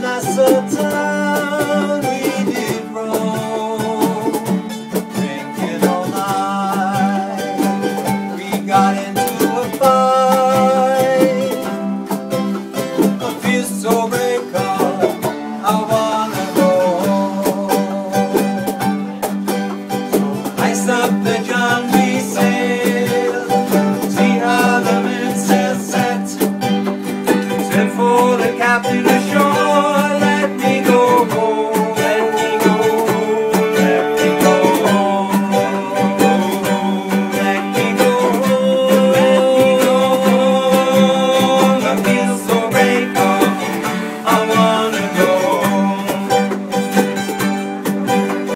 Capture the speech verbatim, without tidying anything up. doamna să-ți